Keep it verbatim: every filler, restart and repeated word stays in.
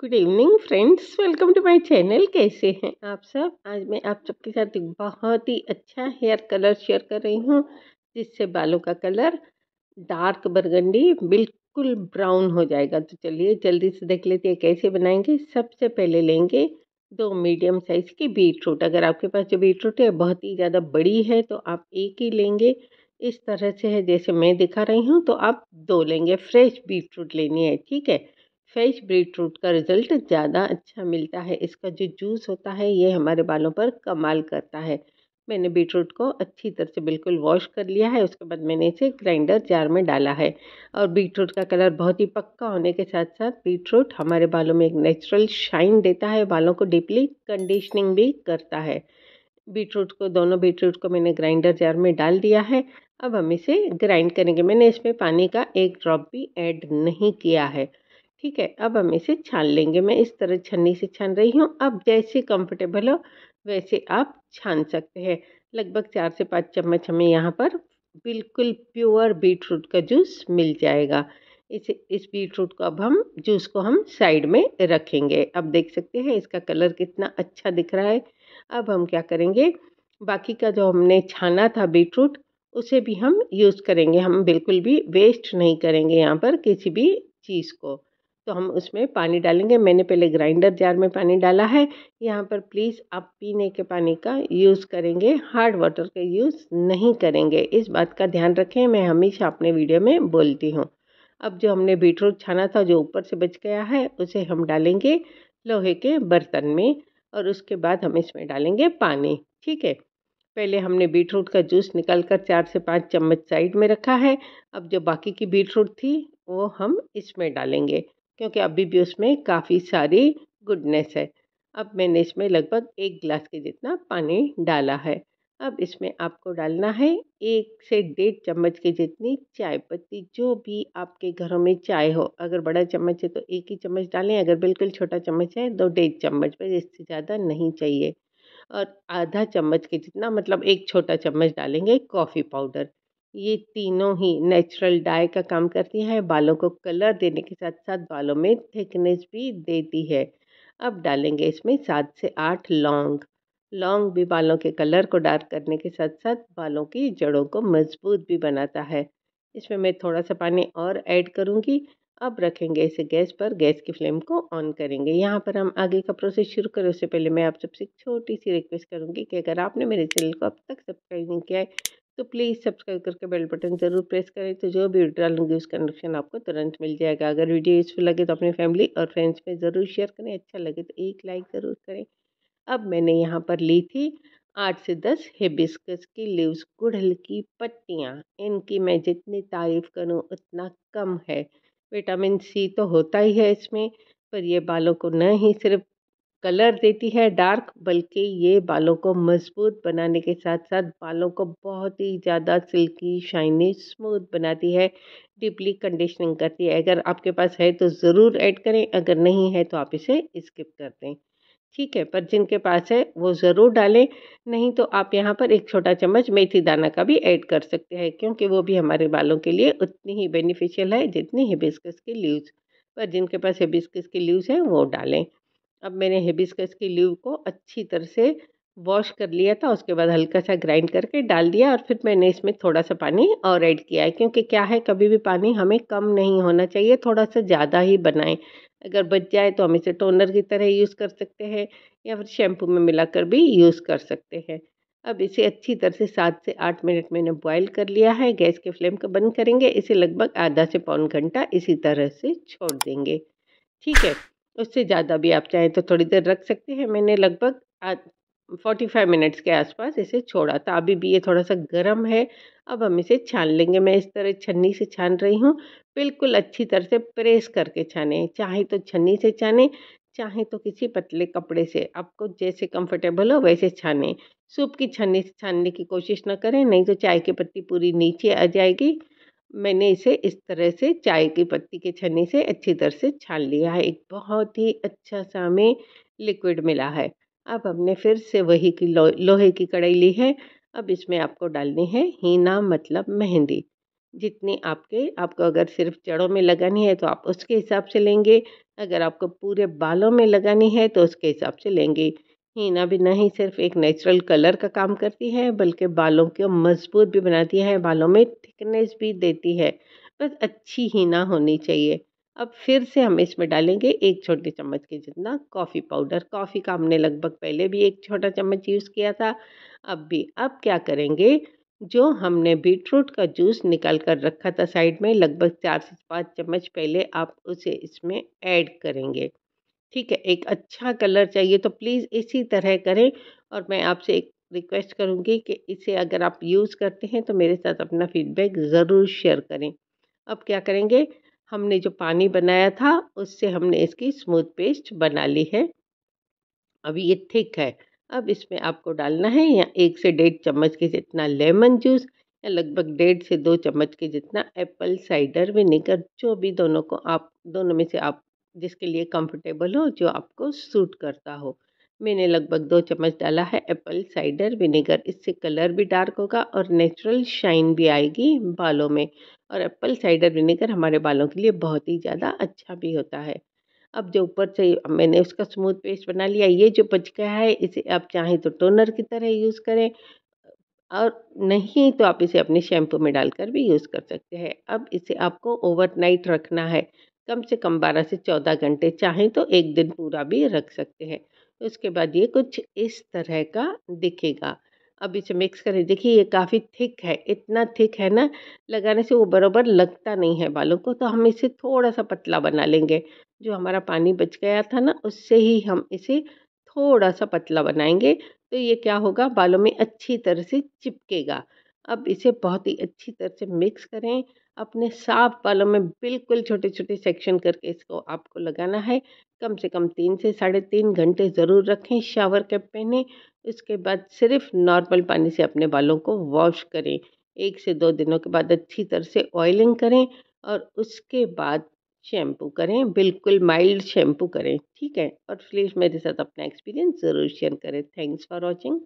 Good evening friends, welcome to my channel. कैसे हैं आप सब? आज मैं आप सबके साथ एक बहुत ही अच्छा हेयर कलर शेयर कर रही हूँ, जिससे बालों का कलर डार्क बरगंडी बिल्कुल ब्राउन हो जाएगा। तो चलिए जल्दी से देख लेते हैं कैसे बनाएंगे। सबसे पहले लेंगे दो मीडियम साइज़ की बीटरूट। अगर आपके पास जो बीटरूट है बहुत ही ज़्यादा बड़ी है तो आप एक ही लेंगे। इस तरह से है जैसे मैं दिखा रही हूँ, तो आप दो लेंगे। फ्रेश बीटरूट लेनी है, ठीक है। फ्रेश बीटरूट का रिज़ल्ट ज़्यादा अच्छा मिलता है। इसका जो जूस होता है ये हमारे बालों पर कमाल करता है। मैंने बीटरूट को अच्छी तरह से बिल्कुल वॉश कर लिया है, उसके बाद मैंने इसे ग्राइंडर जार में डाला है। और बीटरूट का कलर बहुत ही पक्का होने के साथ साथ बीटरूट हमारे बालों में एक नेचुरल शाइन देता है, बालों को डीपली कंडीशनिंग भी करता है। बीटरूट को दोनों बीटरूट को मैंने ग्राइंडर जार में डाल दिया है। अब हम इसे ग्राइंड करेंगे। मैंने इसमें पानी का एक ड्रॉप भी ऐड नहीं किया है, ठीक है। अब हम इसे छान लेंगे। मैं इस तरह छन्नी से छान रही हूँ। अब जैसे कंफर्टेबल हो वैसे आप छान सकते हैं। लगभग चार से पाँच चम्मच हमें यहाँ पर बिल्कुल प्योर बीटरूट का जूस मिल जाएगा। इसे इस बीटरूट को अब हम जूस को हम साइड में रखेंगे। अब देख सकते हैं इसका कलर कितना अच्छा दिख रहा है। अब हम क्या करेंगे, बाकी का जो हमने छाना था बीटरूट उसे भी हम यूज़ करेंगे। हम बिल्कुल भी वेस्ट नहीं करेंगे यहाँ पर किसी भी चीज़ को। तो हम उसमें पानी डालेंगे। मैंने पहले ग्राइंडर जार में पानी डाला है। यहाँ पर प्लीज़ आप पीने के पानी का यूज़ करेंगे, हार्ड वाटर का यूज़ नहीं करेंगे। इस बात का ध्यान रखें, मैं हमेशा अपने वीडियो में बोलती हूँ। अब जो हमने बीटरूट छाना था जो ऊपर से बच गया है उसे हम डालेंगे लोहे के बर्तन में, और उसके बाद हम इसमें डालेंगे पानी, ठीक है। पहले हमने बीटरूट का जूस निकालकर चार से पाँच चम्मच साइड में रखा है। अब जो बाकी की बीटरूट थी वो हम इसमें डालेंगे, क्योंकि अभी भी उसमें काफ़ी सारी गुडनेस है। अब मैंने इसमें लगभग एक गिलास के जितना पानी डाला है। अब इसमें आपको डालना है एक से डेढ़ चम्मच के जितनी चाय पत्ती, जो भी आपके घरों में चाय हो। अगर बड़ा चम्मच है तो एक ही चम्मच डालें, अगर बिल्कुल छोटा चम्मच है तो डेढ़ चम्मच, पर इससे ज़्यादा नहीं चाहिए। और आधा चम्मच के जितना, मतलब एक छोटा चम्मच डालेंगे कॉफ़ी पाउडर। ये तीनों ही नेचुरल डाई का काम करती है, बालों को कलर देने के साथ साथ बालों में थिकनेस भी देती है। अब डालेंगे इसमें सात से आठ लौंग। लौंग भी बालों के कलर को डार्क करने के साथ साथ बालों की जड़ों को मजबूत भी बनाता है। इसमें मैं थोड़ा सा पानी और ऐड करूँगी। अब रखेंगे इसे गैस पर, गैस की फ्लेम को ऑन करेंगे। यहाँ पर हम आगे का प्रोसेस शुरू करें उससे पहले मैं आप सबसे छोटी सी रिक्वेस्ट करूँगी कि अगर आपने मेरे चैनल को अब तक सब्सक्राइब नहीं किया है तो प्लीज़ सब्सक्राइब करके बेल बटन ज़रूर प्रेस करें, तो जो भी वीडियो डालूंगी उसका नोटिफिकेशन आपको तुरंत मिल जाएगा। अगर वीडियो यूज़फुल लगे तो अपने फैमिली और फ्रेंड्स में ज़रूर शेयर करें, अच्छा लगे तो एक लाइक ज़रूर करें। अब मैंने यहाँ पर ली थी आठ से दस हिबिस्कस की लीव्स, गुड़हल की पत्तियाँ। इनकी मैं जितनी तारीफ़ करूँ उतना कम है। विटामिन सी तो होता ही है इसमें, पर यह बालों को न ही सिर्फ कलर देती है डार्क, बल्कि ये बालों को मजबूत बनाने के साथ साथ बालों को बहुत ही ज़्यादा सिल्की, शाइनी, स्मूथ बनाती है, डीपली कंडीशनिंग करती है। अगर आपके पास है तो ज़रूर ऐड करें, अगर नहीं है तो आप इसे स्किप कर दें, ठीक है। पर जिनके पास है वो ज़रूर डालें, नहीं तो आप यहाँ पर एक छोटा चम्मच मेथी दाना का भी ऐड कर सकते हैं, क्योंकि वो भी हमारे बालों के लिए उतनी ही बेनिफिशियल है जितनी हिबिस्कस की लीव्स। पर जिनके पास हिबिस्कस की लीव्स हैं वो डालें। अब मैंने हिबिस्कस की लीव को अच्छी तरह से वॉश कर लिया था, उसके बाद हल्का सा ग्राइंड करके डाल दिया, और फिर मैंने इसमें थोड़ा सा पानी और ऐड किया है। क्योंकि क्या है, कभी भी पानी हमें कम नहीं होना चाहिए, थोड़ा सा ज़्यादा ही बनाएं। अगर बच जाए तो हम इसे टोनर की तरह यूज़ कर सकते हैं, या फिर शैम्पू में मिलाकर भी यूज़ कर सकते हैं। अब इसे अच्छी तरह से सात से आठ मिनट मैंने बॉयल कर लिया है। गैस के फ्लेम को बंद करेंगे। इसे लगभग आधा से पौन घंटा इसी तरह से छोड़ देंगे, ठीक है। उससे ज़्यादा भी आप चाहें तो थोड़ी देर रख सकते हैं। मैंने लगभग फोर्टी फाइव मिनट्स के आसपास इसे छोड़ा था। अभी भी ये थोड़ा सा गर्म है। अब हम इसे छान लेंगे। मैं इस तरह छन्नी से छान रही हूँ, बिल्कुल अच्छी तरह से प्रेस करके छाने। चाहे तो छन्नी से छाने, चाहे तो किसी पतले कपड़े से, आपको जैसे कंफर्टेबल हो वैसे छाने। सूप की छन्नी से छानने की कोशिश ना करें, नहीं तो चाय की पत्ती पूरी नीचे आ जाएगी। मैंने इसे इस तरह से चाय की पत्ती के छन्नी से अच्छी तरह से छान लिया है। एक बहुत ही अच्छा सा हमें लिक्विड मिला है। अब हमने फिर से वही की लो, लोहे की कढ़ाई ली है। अब इसमें आपको डालनी है हीना, मतलब मेहंदी। जितने आपके आपको अगर सिर्फ जड़ों में लगानी है तो आप उसके हिसाब से लेंगे, अगर आपको पूरे बालों में लगानी है तो उसके हिसाब से लेंगे। हीना भी नहीं सिर्फ एक नेचुरल कलर का काम करती है बल्कि बालों को मजबूत भी बनाती है, बालों में थिकनेस भी देती है। बस अच्छी हीना होनी चाहिए। अब फिर से हम इसमें डालेंगे एक छोटे चम्मच के जितना कॉफ़ी पाउडर। कॉफ़ी का हमने लगभग पहले भी एक छोटा चम्मच यूज़ किया था, अब भी। अब क्या करेंगे, जो हमने बीटरूट का जूस निकाल कर रखा था साइड में, लगभग चार से पाँच चम्मच पहले आप उसे इसमें ऐड करेंगे। ठीक है, एक अच्छा कलर चाहिए तो प्लीज़ इसी तरह करें। और मैं आपसे एक रिक्वेस्ट करूंगी कि इसे अगर आप यूज़ करते हैं तो मेरे साथ अपना फीडबैक ज़रूर शेयर करें। अब क्या करेंगे, हमने जो पानी बनाया था उससे हमने इसकी स्मूथ पेस्ट बना ली है। अभी ये थिक है। अब इसमें आपको डालना है या एक से डेढ़ चम्मच के जितना लेमन जूस या लगभग डेढ़ से दो चम्मच के जितना एप्पल साइडर विनेगर, जो भी दोनों को आप दोनों में से आप जिसके लिए कंफर्टेबल हो, जो आपको सूट करता हो। मैंने लगभग दो चम्मच डाला है एप्पल साइडर विनेगर। इससे कलर भी डार्क होगा और नेचुरल शाइन भी आएगी बालों में, और एप्पल साइडर विनेगर हमारे बालों के लिए बहुत ही ज़्यादा अच्छा भी होता है। अब जो ऊपर से मैंने उसका स्मूथ पेस्ट बना लिया, ये जो बच गया है इसे आप चाहें तो टोनर की तरह यूज़ करें, और नहीं तो आप इसे अपने शैम्पू में डालकर भी यूज़ कर सकते हैं। अब इसे आपको ओवरनाइट रखना है, कम से कम बारह से चौदह घंटे, चाहें तो एक दिन पूरा भी रख सकते हैं। उसके बाद ये कुछ इस तरह का दिखेगा। अब इसे मिक्स करें। देखिए ये काफ़ी थिक है, इतना थिक है ना, लगाने से वो बराबर लगता नहीं है बालों को, तो हम इसे थोड़ा सा पतला बना लेंगे। जो हमारा पानी बच गया था ना, उससे ही हम इसे थोड़ा सा पतला बनाएंगे, तो ये क्या होगा, बालों में अच्छी तरह से चिपकेगा। अब इसे बहुत ही अच्छी तरह से मिक्स करें। अपने साफ बालों में बिल्कुल छोटे छोटे सेक्शन करके इसको आपको लगाना है। कम से कम तीन से साढ़े तीन घंटे ज़रूर रखें। शावर कैप पहने, उसके बाद सिर्फ नॉर्मल पानी से अपने बालों को वॉश करें। एक से दो दिनों के बाद अच्छी तरह से ऑयलिंग करें और उसके बाद शैम्पू करें, बिल्कुल माइल्ड शैम्पू करें। ठीक है, और प्लीज़ मेरे साथ अपना एक्सपीरियंस ज़रूर शेयर करें। Thanks for watching.